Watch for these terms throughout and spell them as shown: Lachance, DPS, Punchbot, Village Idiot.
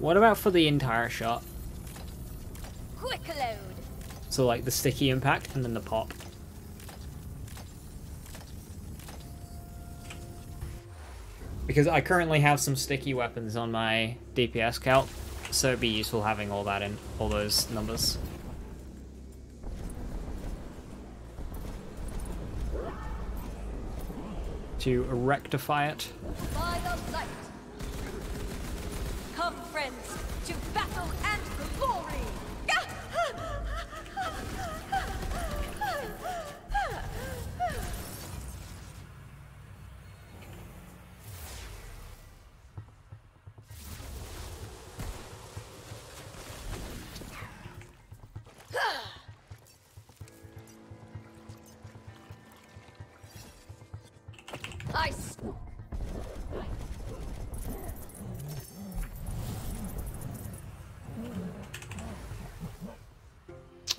What about for the entire shot? Quick load. So like the sticky impact and then the pop. Because I currently have some sticky weapons on my DPS calc, so it'd be useful having all that in, all those numbers. To rectify it. By the light. Come, friends, to battle and glory!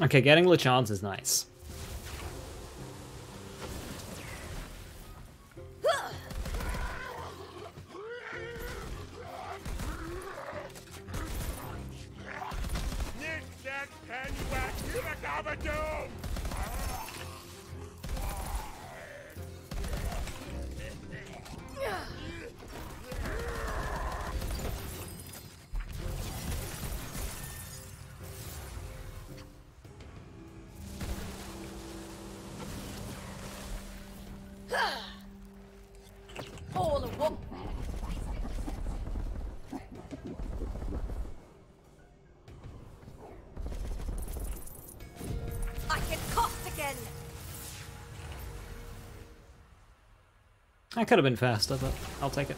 Okay, getting Lachance is nice. I could have been faster, but I'll take it.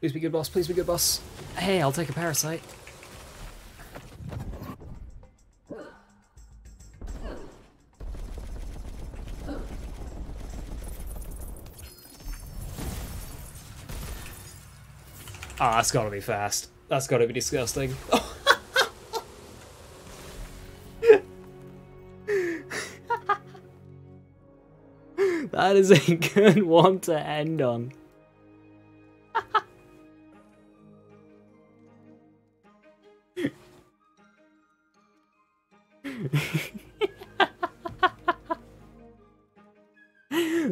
Please be good, boss. Please be good, boss. Hey, I'll take a parasite. Ah, oh, that's gotta be fast. That's gotta be disgusting. That is a good one to end on.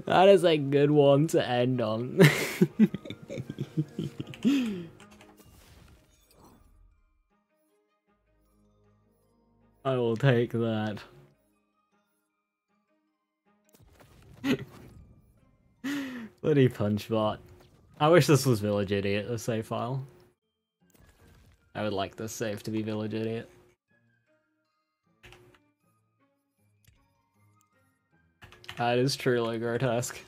That is a good one to end on. I will take that. Bloody Punchbot. I wish this was Village Idiot, the save file. I would like this save to be Village Idiot. That is truly grotesque.